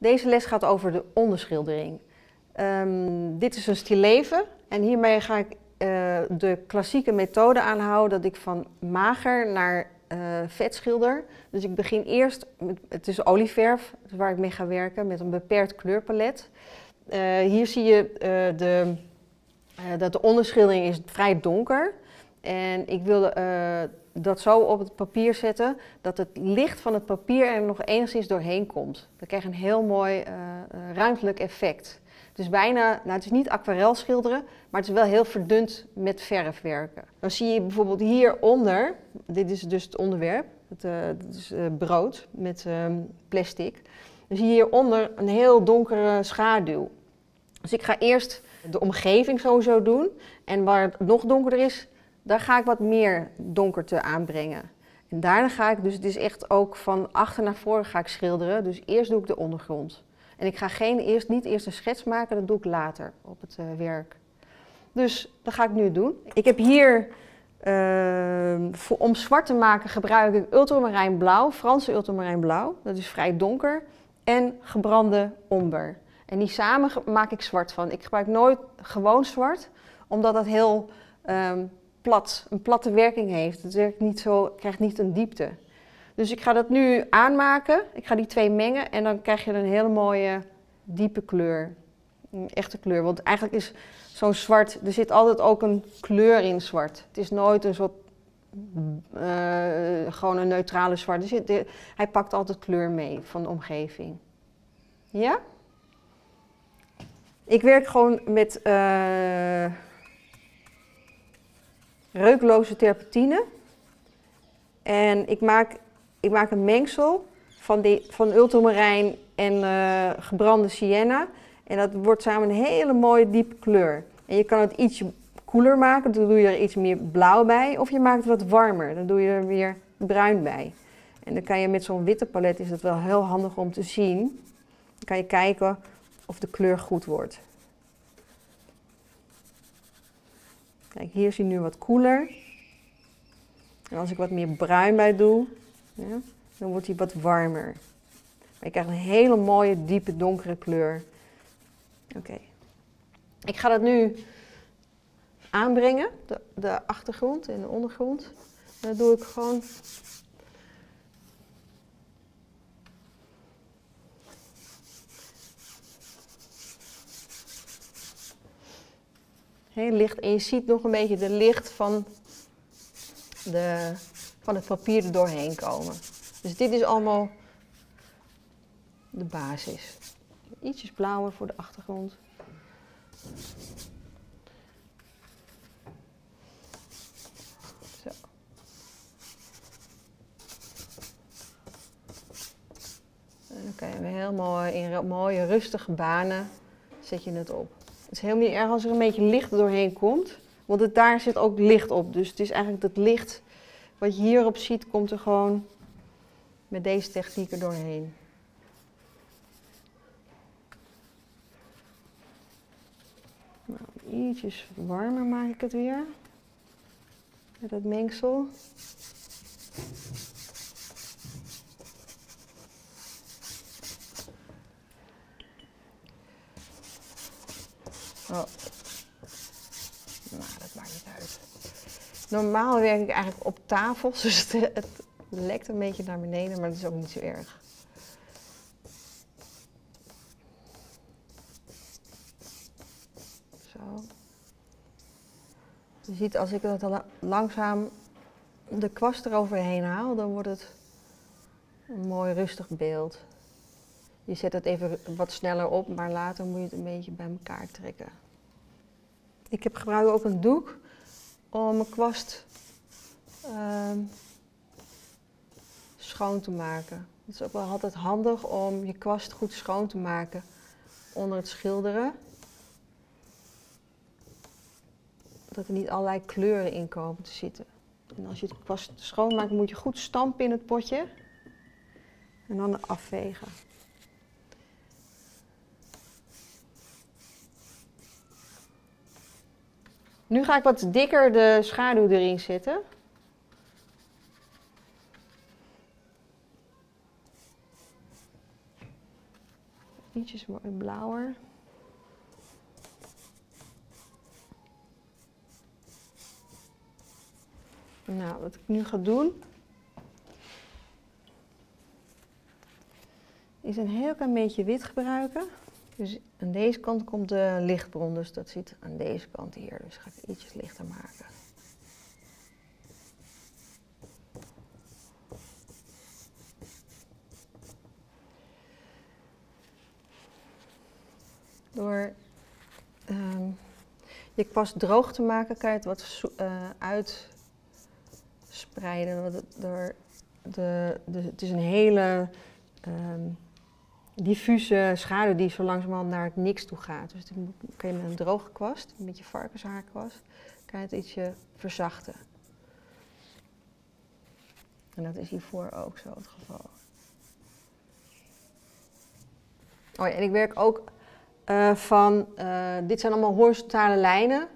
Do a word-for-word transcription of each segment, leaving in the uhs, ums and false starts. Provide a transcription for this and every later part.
Deze les gaat over de onderschildering. Um, dit is een stilleven en hiermee ga ik uh, de klassieke methode aanhouden dat ik van mager naar uh, vet schilder. Dus ik begin eerst, met, het is olieverf waar ik mee ga werken, met een beperkt kleurpalet. Uh, hier zie je uh, de, uh, dat de onderschildering is vrij donker en ik wilde uh, dat zo op het papier zetten dat het licht van het papier er nog enigszins doorheen komt. We krijgen een heel mooi uh, ruimtelijk effect. Het is bijna, nou het is niet aquarel schilderen, maar het is wel heel verdund met verf werken. Dan zie je bijvoorbeeld hieronder, dit is dus het onderwerp, het, uh, dit is uh, brood met um, plastic. Dan zie je hieronder een heel donkere schaduw. Dus ik ga eerst de omgeving sowieso doen en waar het nog donkerder is, daar ga ik wat meer donkerte aanbrengen. En daarna ga ik dus, het is echt ook van achter naar voren ga ik schilderen, dus eerst doe ik de ondergrond. En ik ga geen, eerst, niet eerst een schets maken, dat doe ik later op het uh, werk. Dus dat ga ik nu doen. Ik heb hier, uh, voor, om zwart te maken gebruik ik ultramarijnblauw, Franse ultramarijnblauw, dat is vrij donker, en gebrande omber. En die samen maak ik zwart van. Ik gebruik nooit gewoon zwart, omdat dat heel um, plat, een platte werking heeft. Het werkt niet zo, krijgt niet een diepte. Dus ik ga dat nu aanmaken, ik ga die twee mengen en dan krijg je een hele mooie diepe kleur. Een echte kleur, want eigenlijk is zo'n zwart, er zit altijd ook een kleur in zwart. Het is nooit een soort, uh, gewoon een neutrale zwart. Er zit, de, hij pakt altijd kleur mee van de omgeving. Ja? Ik werk gewoon met uh, reukloze terpentine en ik maak... Ik maak een mengsel van, die, van ultramarijn en uh, gebrande sienna. En dat wordt samen een hele mooie diepe kleur. En je kan het ietsje koeler maken, dan doe je er iets meer blauw bij. Of je maakt het wat warmer, dan doe je er weer bruin bij. En dan kan je met zo'n witte palet, is dat wel heel handig om te zien. Dan kan je kijken of de kleur goed wordt. Kijk, hier zie je nu wat koeler. En als ik wat meer bruin bij doe... Ja, dan wordt hij wat warmer. Maar je krijgt een hele mooie, diepe, donkere kleur. Oké. Okay. Ik ga dat nu aanbrengen, de, de achtergrond en de ondergrond. En dat doe ik gewoon... Heel licht. En je ziet nog een beetje de licht van de... van het papier er doorheen komen. Dus dit is allemaal de basis. Ietsjes blauwer voor de achtergrond. Zo. En dan kan je heel mooi in mooie rustige banen zet je het op. Het is helemaal niet erg als er een beetje licht doorheen komt, want het, daar zit ook licht op. Dus het is eigenlijk dat licht. Wat je hierop ziet, komt er gewoon met deze techniek er doorheen. Nou, ietsjes warmer maak ik het weer. Met dat mengsel. Oh. Nou, dat maakt niet uit. Normaal werk ik eigenlijk op tafels, dus het, het lekt een beetje naar beneden, maar dat is ook niet zo erg. Zo. Je ziet als ik dat langzaam de kwast eroverheen haal, dan wordt het een mooi rustig beeld. Je zet het even wat sneller op, maar later moet je het een beetje bij elkaar trekken. Ik heb gebruik ook een doek. Om mijn kwast uh, schoon te maken. Het is ook wel altijd handig om je kwast goed schoon te maken onder het schilderen. Dat er niet allerlei kleuren in komen te zitten. En als je de kwast schoonmaakt moet je goed stampen in het potje. En dan afvegen. Nu ga ik wat dikker de schaduw erin zetten. ietsjes blauwer. Nou, wat ik nu ga doen, is een heel klein beetje wit gebruiken. Dus aan deze kant komt de lichtbron, dus dat zit aan deze kant hier. Dus ga ik ietsjes lichter maken. Door um, je kwast droog te maken, kan je het wat uh, uitspreiden. Door de, de, het is een hele um, diffuse schaduw die zo langzamerhand naar het niks toe gaat. Dus dan kun je met een droge kwast, met je varkenshaarkwast, kan je het ietsje verzachten. En dat is hiervoor ook zo het geval. Oh ja, en ik werk ook... Uh, van, uh, dit zijn allemaal horizontale lijnen,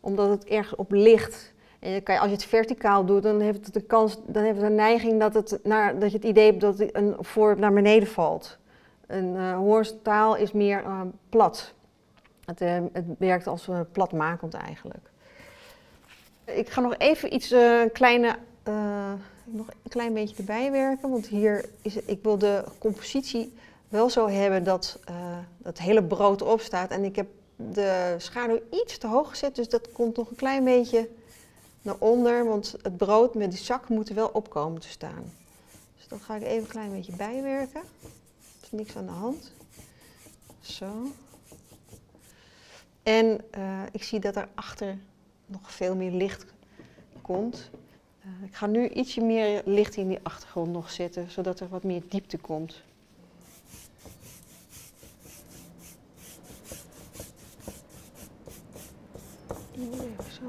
omdat het ergens op ligt. En je kan, als je het verticaal doet, dan heeft het de kans, dan heeft het de neiging dat, het naar, dat je het idee hebt dat een voorwerp naar beneden valt. Een uh, horizontaal is meer uh, plat. Het, uh, het werkt als uh, platmakend eigenlijk. Ik ga nog even iets uh, kleine, uh, nog een klein beetje erbij werken, want hier is het, ik wil de compositie wel zo hebben dat uh, dat hele brood erop staat. En ik heb de schaduw iets te hoog gezet, dus dat komt nog een klein beetje naar onder. Want het brood met die zak moet er wel op komen te staan. Dus dat ga ik even een klein beetje bijwerken. Er is niks aan de hand. Zo. En uh, ik zie dat daarachter nog veel meer licht komt. Uh, ik ga nu ietsje meer licht in die achtergrond nog zetten, zodat er wat meer diepte komt. Even zo.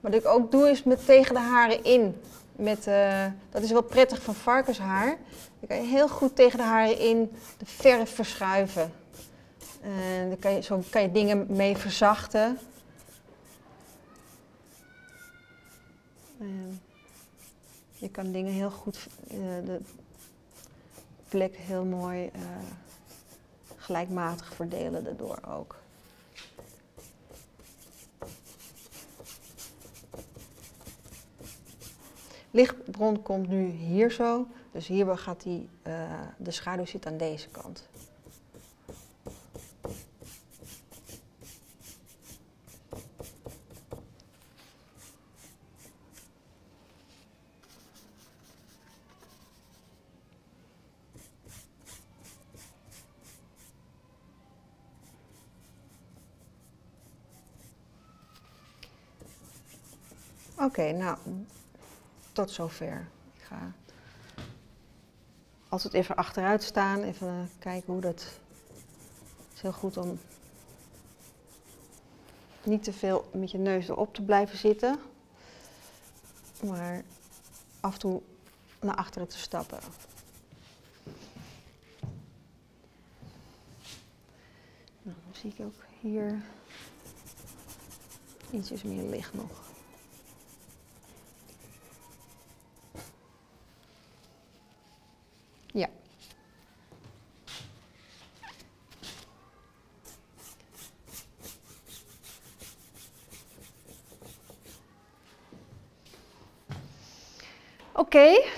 Wat ik ook doe is met tegen de haren in. Met, uh, dat is wel prettig van varkenshaar. Dan kan je heel goed tegen de haren in de verf verschuiven. En dan kan je, zo kan je dingen mee verzachten. En je kan dingen heel goed, uh, de plek heel mooi uh, gelijkmatig verdelen daardoor ook. Lichtbron komt nu hier zo, dus hier gaat die, uh, de schaduw zit aan deze kant. Oké, okay, nou, tot zover. Ik ga altijd even achteruit staan, even kijken hoe dat... Het is heel goed om niet te veel met je neus erop te blijven zitten, maar af en toe naar achteren te stappen. Nou, dan zie ik ook hier ietsjes meer licht nog. Ja. Oké. Okay.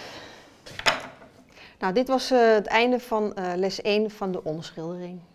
Nou, dit was uh, het einde van uh, les één van de onderschildering.